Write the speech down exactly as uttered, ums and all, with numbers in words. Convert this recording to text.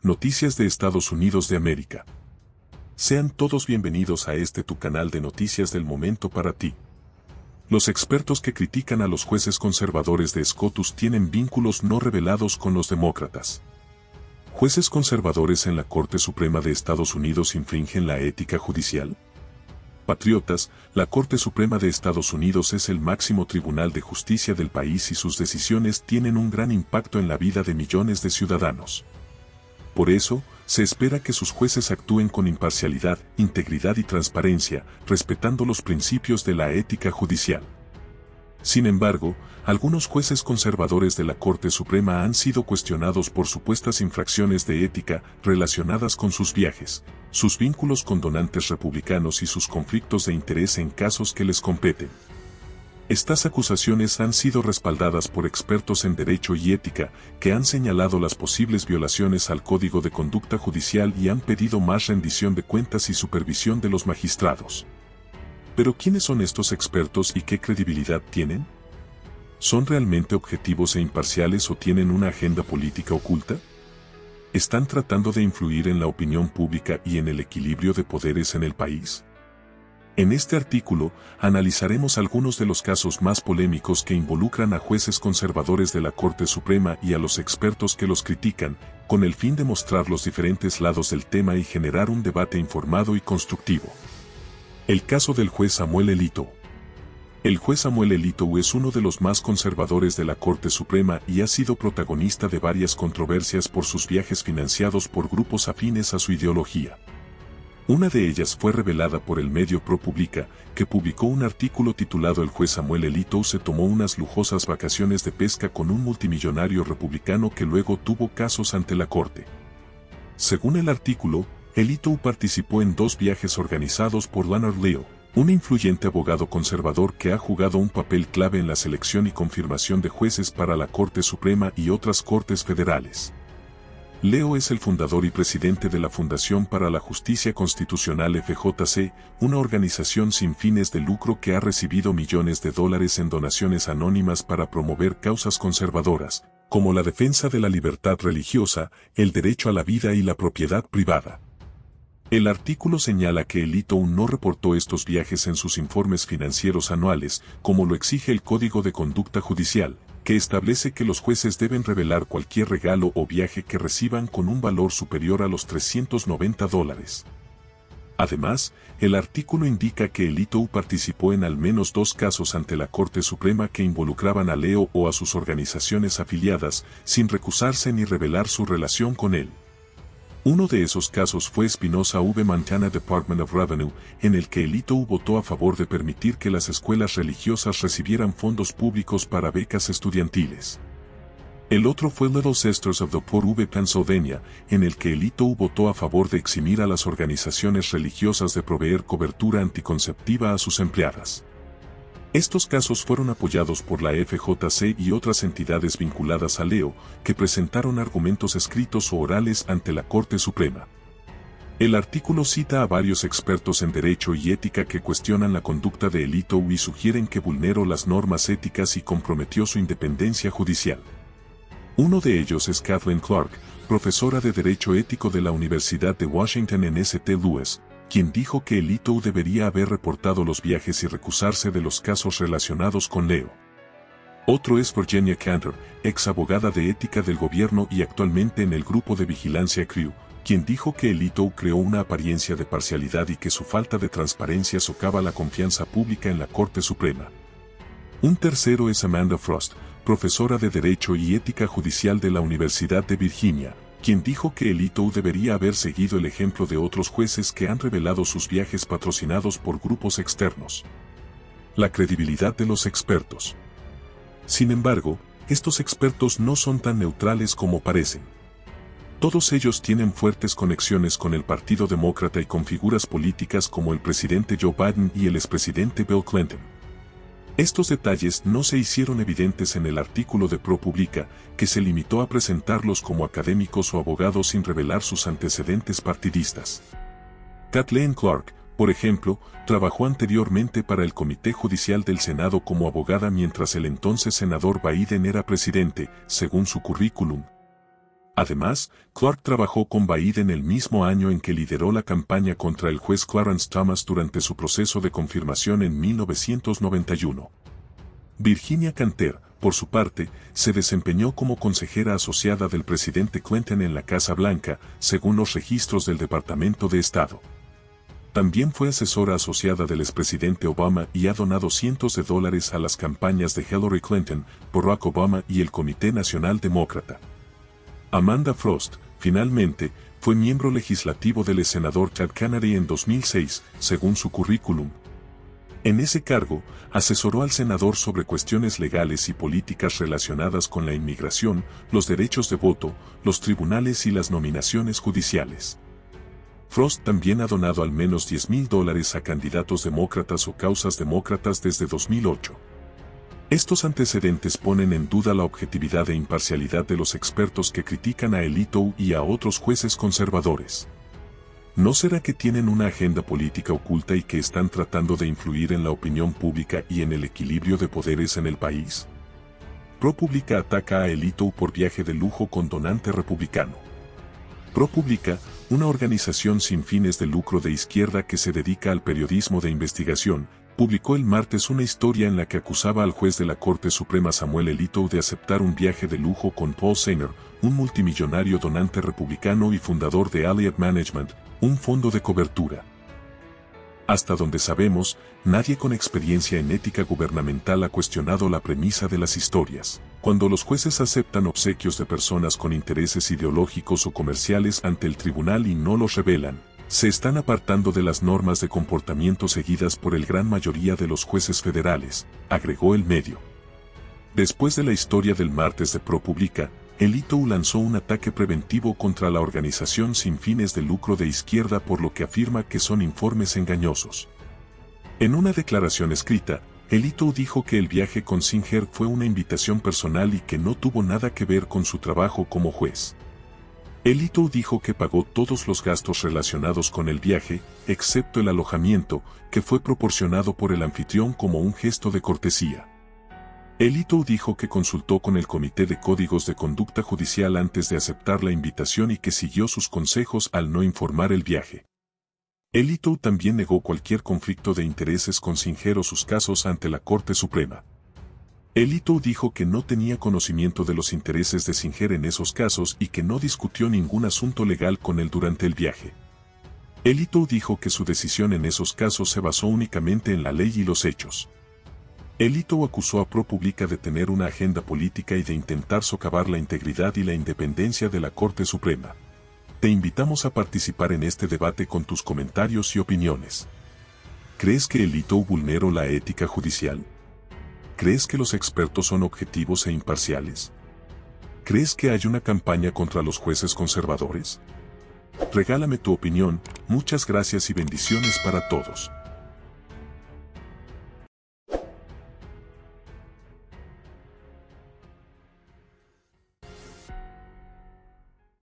Noticias de Estados Unidos de América. Sean todos bienvenidos a este tu canal de noticias del momento para ti. Los expertos que critican a los jueces conservadores de SCOTUS tienen vínculos no revelados con los demócratas. ¿Jueces conservadores en la Corte Suprema de Estados Unidos infringen la ética judicial? Patriotas, la Corte Suprema de Estados Unidos es el máximo tribunal de justicia del país y sus decisiones tienen un gran impacto en la vida de millones de ciudadanos. Por eso, se espera que sus jueces actúen con imparcialidad, integridad y transparencia, respetando los principios de la ética judicial. Sin embargo, algunos jueces conservadores de la Corte Suprema han sido cuestionados por supuestas infracciones de ética relacionadas con sus viajes, sus vínculos con donantes republicanos y sus conflictos de interés en casos que les competen. Estas acusaciones han sido respaldadas por expertos en derecho y ética que han señalado las posibles violaciones al Código de Conducta Judicial y han pedido más rendición de cuentas y supervisión de los magistrados. ¿Pero quiénes son estos expertos y qué credibilidad tienen? ¿Son realmente objetivos e imparciales o tienen una agenda política oculta? ¿Están tratando de influir en la opinión pública y en el equilibrio de poderes en el país? En este artículo, analizaremos algunos de los casos más polémicos que involucran a jueces conservadores de la Corte Suprema y a los expertos que los critican, con el fin de mostrar los diferentes lados del tema y generar un debate informado y constructivo. El caso del juez Samuel Alito. El juez Samuel Alito es uno de los más conservadores de la Corte Suprema y ha sido protagonista de varias controversias por sus viajes financiados por grupos afines a su ideología. Una de ellas fue revelada por el medio ProPublica, que publicó un artículo titulado El juez Samuel Alito se tomó unas lujosas vacaciones de pesca con un multimillonario republicano que luego tuvo casos ante la corte. Según el artículo, Alito participó en dos viajes organizados por Leonard Leo, un influyente abogado conservador que ha jugado un papel clave en la selección y confirmación de jueces para la Corte Suprema y otras cortes federales. Leo es el fundador y presidente de la Fundación para la Justicia Constitucional F J C, una organización sin fines de lucro que ha recibido millones de dólares en donaciones anónimas para promover causas conservadoras, como la defensa de la libertad religiosa, el derecho a la vida y la propiedad privada. El artículo señala que el I T O U no reportó estos viajes en sus informes financieros anuales, como lo exige el Código de Conducta Judicial, que establece que los jueces deben revelar cualquier regalo o viaje que reciban con un valor superior a los trescientos noventa dólares. Además, el artículo indica que el I T O U participó en al menos dos casos ante la Corte Suprema que involucraban a Leo o a sus organizaciones afiliadas, sin recusarse ni revelar su relación con él. Uno de esos casos fue Espinosa versus Montana Department of Revenue, en el que el I T O U votó a favor de permitir que las escuelas religiosas recibieran fondos públicos para becas estudiantiles. El otro fue Little Sisters of the Poor versus Pennsylvania, en el que el I T O U votó a favor de eximir a las organizaciones religiosas de proveer cobertura anticonceptiva a sus empleadas. Estos casos fueron apoyados por la F J C y otras entidades vinculadas a Leo, que presentaron argumentos escritos o orales ante la Corte Suprema. El artículo cita a varios expertos en derecho y ética que cuestionan la conducta de I T O U y sugieren que vulneró las normas éticas y comprometió su independencia judicial. Uno de ellos es Kathleen Clark, profesora de Derecho Ético de la Universidad de Washington en Saint Louis, quien dijo que el I T O U debería haber reportado los viajes y recusarse de los casos relacionados con Leo. Otro es Virginia Canter, ex abogada de ética del gobierno y actualmente en el grupo de vigilancia CREW, quien dijo que el I T O U creó una apariencia de parcialidad y que su falta de transparencia socava la confianza pública en la Corte Suprema. Un tercero es Amanda Frost, profesora de Derecho y Ética Judicial de la Universidad de Virginia, quien dijo que el I T O U debería haber seguido el ejemplo de otros jueces que han revelado sus viajes patrocinados por grupos externos. La credibilidad de los expertos. Sin embargo, estos expertos no son tan neutrales como parecen. Todos ellos tienen fuertes conexiones con el Partido Demócrata y con figuras políticas como el presidente Joe Biden y el expresidente Bill Clinton. Estos detalles no se hicieron evidentes en el artículo de ProPublica, que se limitó a presentarlos como académicos o abogados sin revelar sus antecedentes partidistas. Kathleen Clark, por ejemplo, trabajó anteriormente para el Comité Judicial del Senado como abogada mientras el entonces senador Biden era presidente, según su currículum. Además, Clark trabajó con Biden el mismo año en que lideró la campaña contra el juez Clarence Thomas durante su proceso de confirmación en mil novecientos noventa y uno. Virginia Canter, por su parte, se desempeñó como consejera asociada del presidente Clinton en la Casa Blanca, según los registros del Departamento de Estado. También fue asesora asociada del expresidente Obama y ha donado cientos de dólares a las campañas de Hillary Clinton, Barack Obama y el Comité Nacional Demócrata. Amanda Frost, finalmente, fue miembro legislativo del senador Chad Canary en dos mil seis, según su currículum. En ese cargo, asesoró al senador sobre cuestiones legales y políticas relacionadas con la inmigración, los derechos de voto, los tribunales y las nominaciones judiciales. Frost también ha donado al menos diez mil dólares a candidatos demócratas o causas demócratas desde dos mil ocho. Estos antecedentes ponen en duda la objetividad e imparcialidad de los expertos que critican a el I T O U y a otros jueces conservadores. ¿No será que tienen una agenda política oculta y que están tratando de influir en la opinión pública y en el equilibrio de poderes en el país? ProPublica ataca a el I T O U por viaje de lujo con donante republicano. ProPublica, una organización sin fines de lucro de izquierda que se dedica al periodismo de investigación, publicó el martes una historia en la que acusaba al juez de la Corte Suprema Samuel Alito de aceptar un viaje de lujo con Paul Singer, un multimillonario donante republicano y fundador de Elliott Management, un fondo de cobertura. Hasta donde sabemos, nadie con experiencia en ética gubernamental ha cuestionado la premisa de las historias. Cuando los jueces aceptan obsequios de personas con intereses ideológicos o comerciales ante el tribunal y no los revelan, se están apartando de las normas de comportamiento seguidas por el gran mayoría de los jueces federales, agregó el medio. Después de la historia del martes de ProPublica, el I T O U lanzó un ataque preventivo contra la organización sin fines de lucro de izquierda por lo que afirma que son informes engañosos. En una declaración escrita, el I T O U dijo que el viaje con Singer fue una invitación personal y que no tuvo nada que ver con su trabajo como juez. El I T O U dijo que pagó todos los gastos relacionados con el viaje, excepto el alojamiento, que fue proporcionado por el anfitrión como un gesto de cortesía. El I T O U dijo que consultó con el Comité de Códigos de Conducta Judicial antes de aceptar la invitación y que siguió sus consejos al no informar el viaje. El I T O U también negó cualquier conflicto de intereses con Singer o sus casos ante la Corte Suprema. El I T O U dijo que no tenía conocimiento de los intereses de Singer en esos casos y que no discutió ningún asunto legal con él durante el viaje. El I T O U dijo que su decisión en esos casos se basó únicamente en la ley y los hechos. El I T O U acusó a ProPublica de tener una agenda política y de intentar socavar la integridad y la independencia de la Corte Suprema. Te invitamos a participar en este debate con tus comentarios y opiniones. ¿Crees que el I T O U vulneró la ética judicial? ¿Crees que los expertos son objetivos e imparciales? ¿Crees que hay una campaña contra los jueces conservadores? Regálame tu opinión, muchas gracias y bendiciones para todos.